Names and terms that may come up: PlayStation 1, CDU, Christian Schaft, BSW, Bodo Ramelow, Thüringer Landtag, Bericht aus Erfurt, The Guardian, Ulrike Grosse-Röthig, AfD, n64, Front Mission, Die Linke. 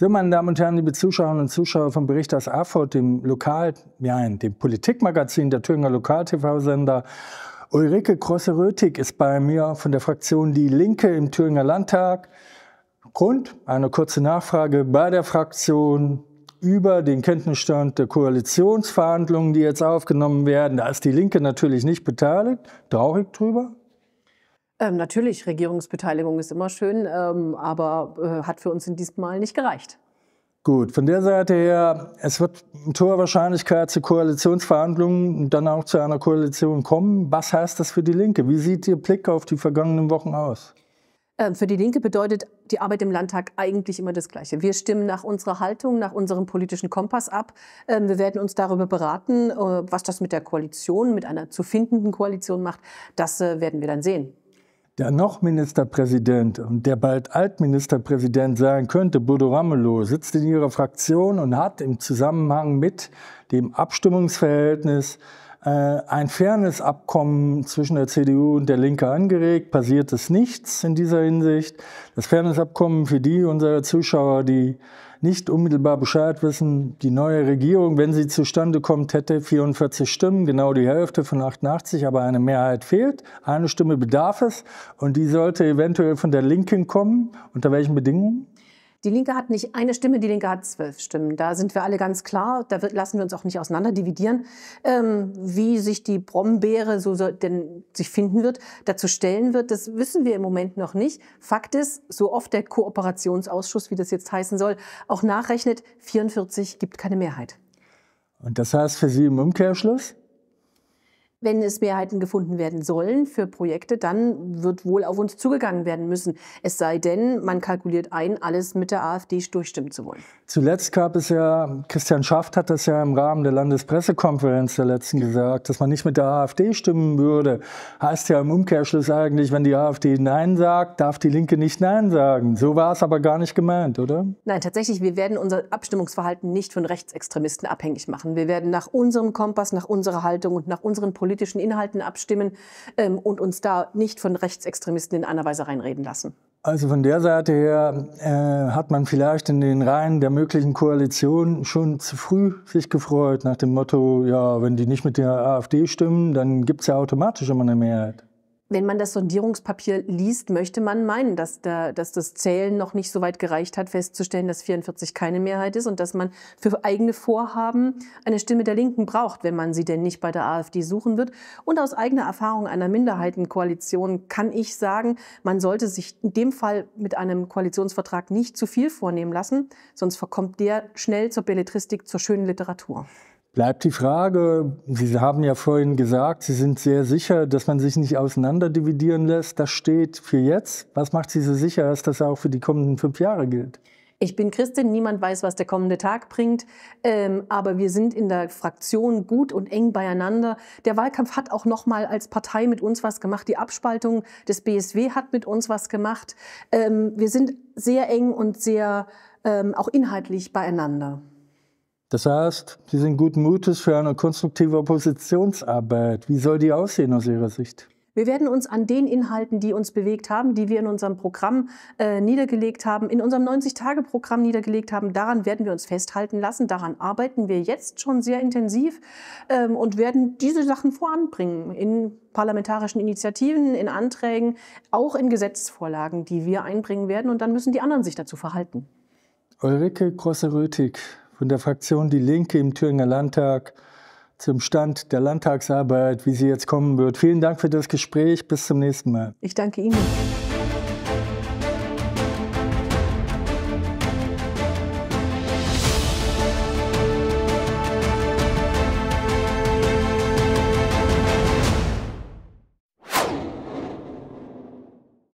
So, meine Damen und Herren, liebe Zuschauerinnen und Zuschauer vom Bericht aus Erfurt, dem dem Politikmagazin der Thüringer Lokal-TV-Sender. Ulrike Grosse-Röthig ist bei mir von der Fraktion Die Linke im Thüringer Landtag. Grund, eine kurze Nachfrage bei der Fraktion über den Kenntnisstand der Koalitionsverhandlungen, die jetzt aufgenommen werden. Da ist Die Linke natürlich nicht beteiligt. Traurig drüber? Natürlich, Regierungsbeteiligung ist immer schön, aber hat für uns in diesem Mal nicht gereicht. Gut, von der Seite her, es wird mit hoher Wahrscheinlichkeit zu Koalitionsverhandlungen und dann auch zu einer Koalition kommen. Was heißt das für die Linke? Wie sieht Ihr Blick auf die vergangenen Wochen aus? Für die Linke bedeutet die Arbeit im Landtag eigentlich immer das Gleiche. Wir stimmen nach unserer Haltung, nach unserem politischen Kompass ab. Wir werden uns darüber beraten, was das mit der Koalition, mit einer zu findenden Koalition macht. Das werden wir dann sehen. Der noch Ministerpräsident und der bald Altministerpräsident sein könnte, Bodo Ramelow, sitzt in Ihrer Fraktion und hat im Zusammenhang mit dem Abstimmungsverhältnis ein Fairness-Abkommen zwischen der CDU und der Linke angeregt. Passiert ist nichts in dieser Hinsicht. Das Fairness-Abkommen für die unserer Zuschauer, die nicht unmittelbar Bescheid wissen: Die neue Regierung, wenn sie zustande kommt, hätte 44 Stimmen, genau die Hälfte von 88, aber eine Mehrheit fehlt. Eine Stimme bedarf es und die sollte eventuell von der Linken kommen. Unter welchen Bedingungen? Die Linke hat nicht eine Stimme, die Linke hat 12 Stimmen. Da sind wir alle ganz klar, da lassen wir uns auch nicht auseinander dividieren. Wie sich die Brombeere so denn sich finden wird, dazu stellen wird, das wissen wir im Moment noch nicht. Fakt ist, so oft der Kooperationsausschuss, wie das jetzt heißen soll, auch nachrechnet, 44 gibt keine Mehrheit. Und das heißt für Sie im Umkehrschluss? Wenn es Mehrheiten gefunden werden sollen für Projekte, dann wird wohl auf uns zugegangen werden müssen. Es sei denn, man kalkuliert ein, alles mit der AfD durchstimmen zu wollen. Zuletzt gab es ja, Christian Schaft hat das ja im Rahmen der Landespressekonferenz der letzten gesagt, dass man nicht mit der AfD stimmen würde. Heißt ja im Umkehrschluss eigentlich, wenn die AfD Nein sagt, darf die Linke nicht Nein sagen. So war es aber gar nicht gemeint, oder? Nein, tatsächlich, wir werden unser Abstimmungsverhalten nicht von Rechtsextremisten abhängig machen. Wir werden nach unserem Kompass, nach unserer Haltung und nach unseren politischen Inhalten abstimmen und uns da nicht von Rechtsextremisten in einer Weise reinreden lassen. Also von der Seite her hat man vielleicht in den Reihen der möglichen Koalition schon zu früh sich gefreut nach dem Motto, ja, wenn die nicht mit der AfD stimmen, dann gibt es ja automatisch immer eine Mehrheit. Wenn man das Sondierungspapier liest, möchte man meinen, dass das Zählen noch nicht so weit gereicht hat, festzustellen, dass 44 keine Mehrheit ist und dass man für eigene Vorhaben eine Stimme der Linken braucht, wenn man sie denn nicht bei der AfD suchen wird. Und aus eigener Erfahrung einer Minderheitenkoalition kann ich sagen, man sollte sich in dem Fall mit einem Koalitionsvertrag nicht zu viel vornehmen lassen, sonst verkommt der schnell zur Belletristik, zur schönen Literatur. Bleibt die Frage, Sie haben ja vorhin gesagt, Sie sind sehr sicher, dass man sich nicht auseinanderdividieren lässt. Das steht für jetzt. Was macht Sie so sicher, dass das auch für die kommenden 5 Jahre gilt? Ich bin Christin, niemand weiß, was der kommende Tag bringt, aber wir sind in der Fraktion gut und eng beieinander. Der Wahlkampf hat auch noch mal als Partei mit uns was gemacht. Die Abspaltung des BSW hat mit uns was gemacht. Wir sind sehr eng und sehr auch inhaltlich beieinander. Das heißt, Sie sind guten Mutes für eine konstruktive Oppositionsarbeit. Wie soll die aussehen aus Ihrer Sicht? Wir werden uns an den Inhalten, die uns bewegt haben, die wir in unserem Programm niedergelegt haben, in unserem 90-Tage-Programm niedergelegt haben, daran werden wir uns festhalten lassen. Daran arbeiten wir jetzt schon sehr intensiv und werden diese Sachen voranbringen in parlamentarischen Initiativen, in Anträgen, auch in Gesetzesvorlagen, die wir einbringen werden. Und dann müssen die anderen sich dazu verhalten. Ulrike Grosse-Röthig von der Fraktion Die Linke im Thüringer Landtag zum Stand der Landtagsarbeit, wie sie jetzt kommen wird. Vielen Dank für das Gespräch. Bis zum nächsten Mal. Ich danke Ihnen.